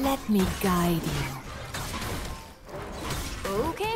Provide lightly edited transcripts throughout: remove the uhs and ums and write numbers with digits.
Let me guide you. Okay.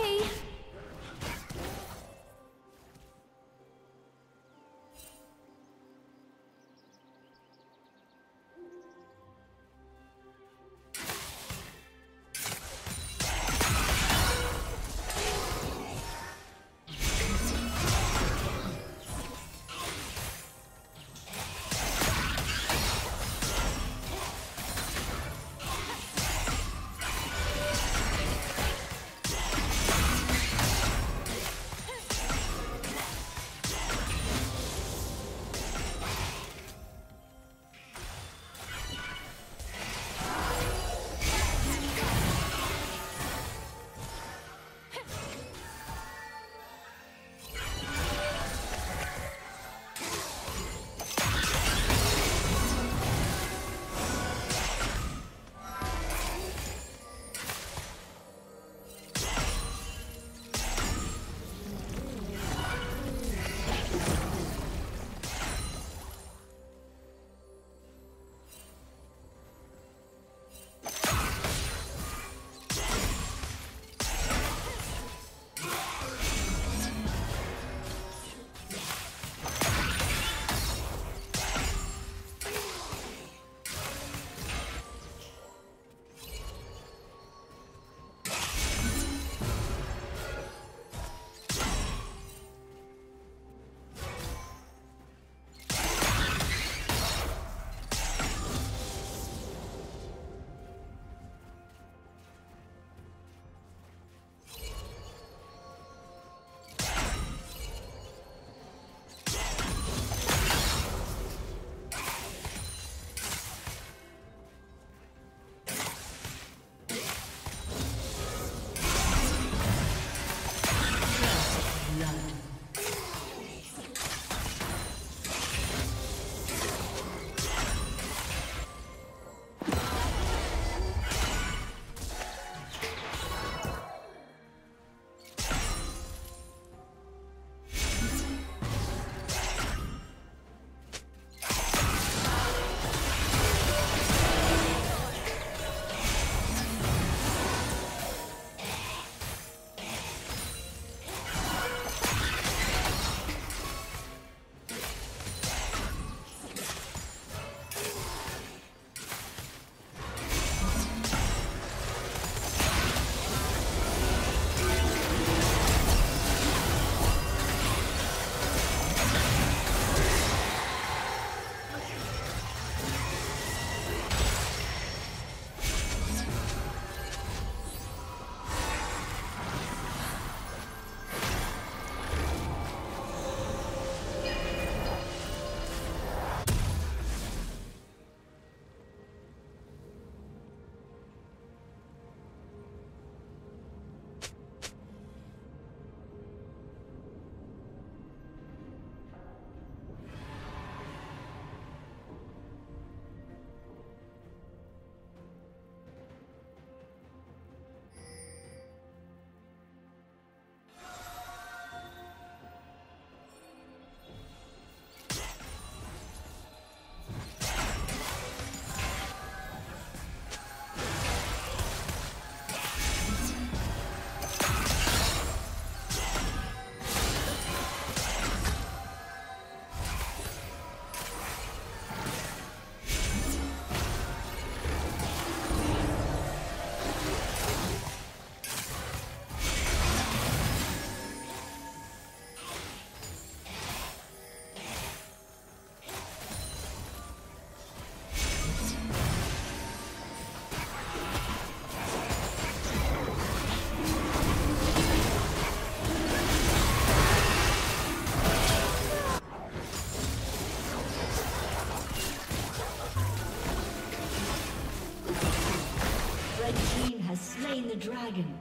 Slain the dragon.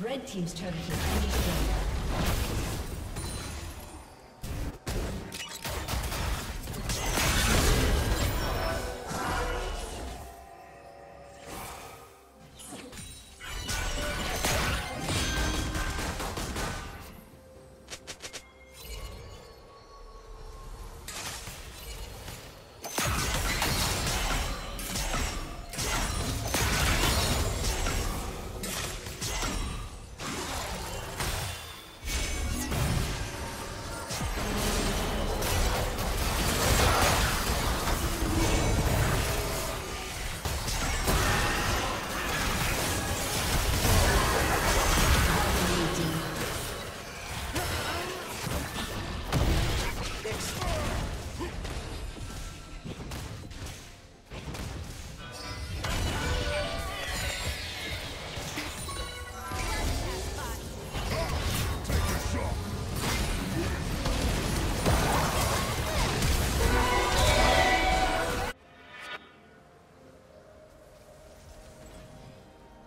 Red team's turret has been destroyed.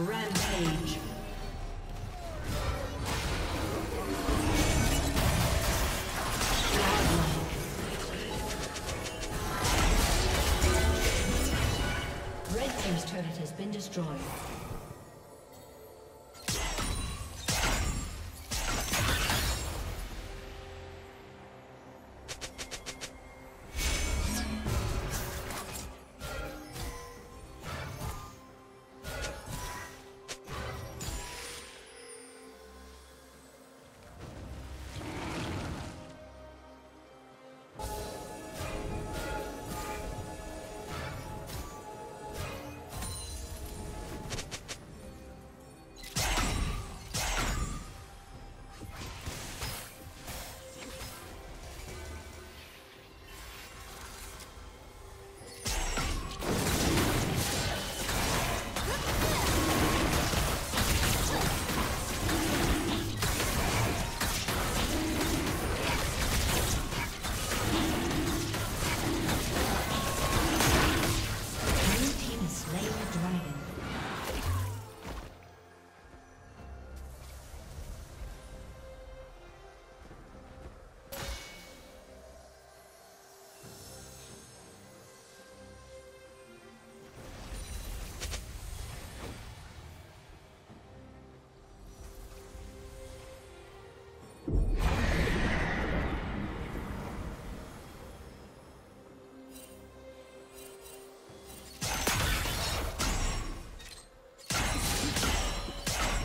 Rampage. Red team's turret has been destroyed.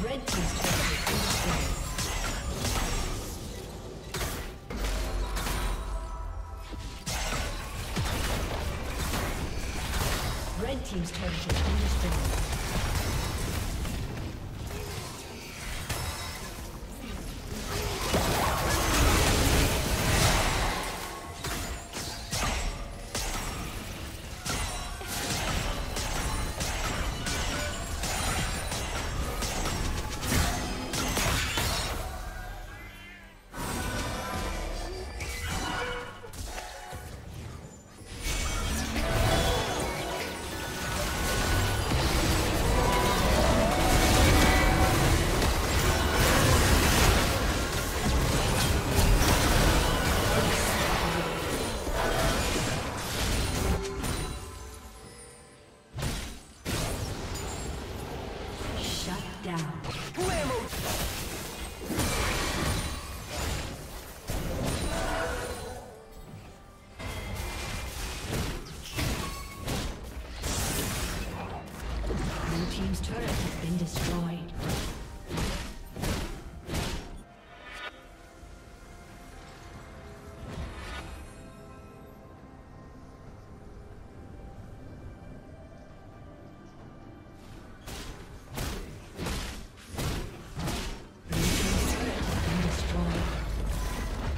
Red team's turret has been destroyed. down. Your team's turret has been destroyed. Blue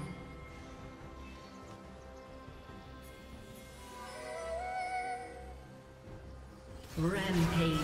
Rampage.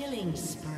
Killing spree.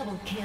Double kill.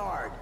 Guard.